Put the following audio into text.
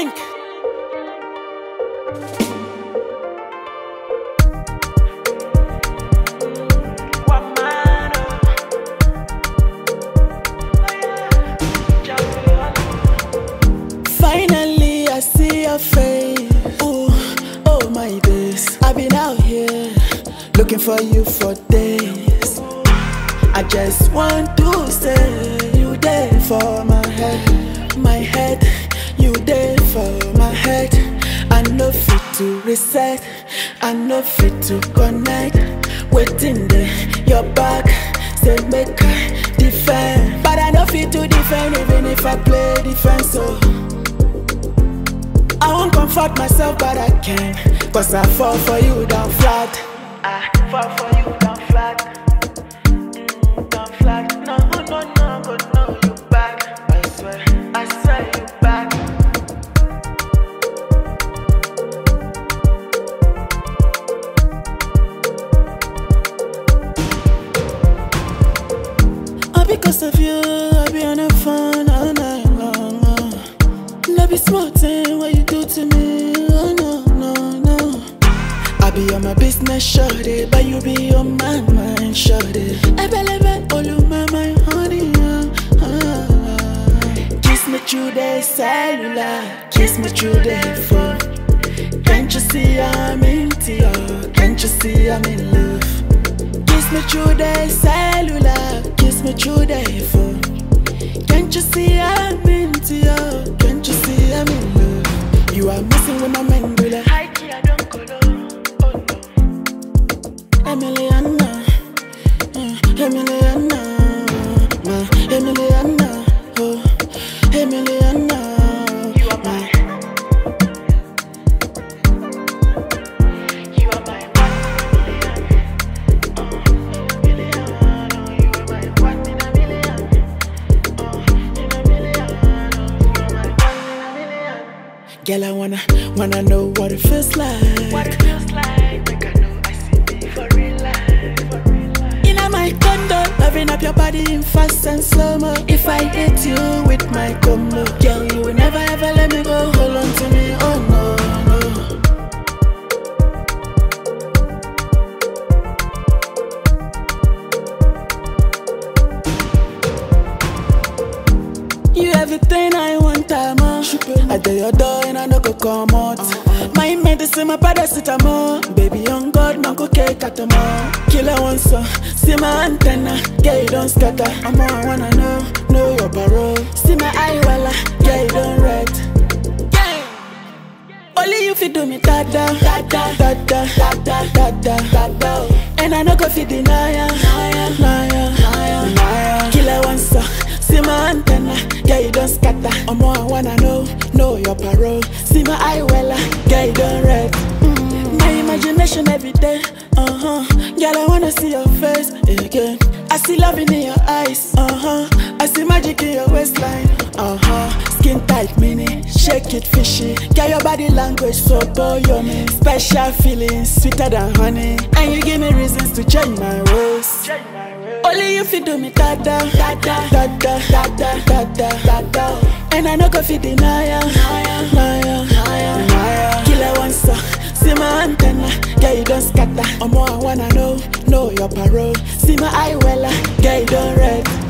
think. Finally, I see your face. Ooh, oh my days. I've been out here looking for you for days. I just want to say you there for my head, my head. You there for my head. I no fit to reset, I no fit to connect. Waiting there, your back, say make I defend. But I no fit to defend even if I play defense. So I won't comfort myself, but I can, cause I fall for you down flat. I fall for you down flat. Down flat. No, no, no, no, no, you back. I swear you back. All because of you, I be on the phone all night long. And I be smarting what you do to me. Oh no, no, no. I be on my business, shorty, but you be on my mind, shorty. I believe all of my honey. Kiss me through the cellular, kiss me through the phone. Can't you see I'm in tears? Can't you see I'm in love? Kiss me through the cellular, kiss me through the phone. Can't you see I'm in tears? Can't you see I'm in love? You are messing with my mandula. Emiliana, Emiliana, my Emiliana, oh, Emiliana, you are my one in a million, oh, Emiliana, you are my one in a million, oh, in a million, oh, you are my one in a million. Girl, I wanna know what it feels like. What it feels like. Up your body in fast and slow-mo. If I hit you with my combo, girl, you will never ever let me go. Hold on to me, oh no, no. You everything I want, I'm on. I do your door and I no go come out. My medicine, my paracetamol. Baby, on God, no go cake at all. Killer one so, see my antenna, yeah, you don't scatter. I'm all I wanna know your parole. See my eye, walla, yeah, you don't write. Yeah. Only you fit do me da-da, da-da, da-da, da-da, da-da, da-da. And I no go fit deny ya, liar, liar, liar, liar. Killer one so, see my antenna, yeah, you don't scatter. I'm all I wanna know your parole. See my eye, wella, yeah, you don't write. My imagination every day. Girl, I wanna see your face again. I see love in your eyes. I see magic in your waistline. Skin tight mini, shake it fishy. Girl, your body language so yummy. Special feelings, sweeter than honey. And you give me reasons to change my ways. Only you fit do me da-da, da-da, da-da, da-da, da-da, da-da. And I no go fit deny ya, liar. Killer one so, see my antenna, girl, you don't scatter. I'm all I wanna know your parole. See my eye, well, girl, you don't read.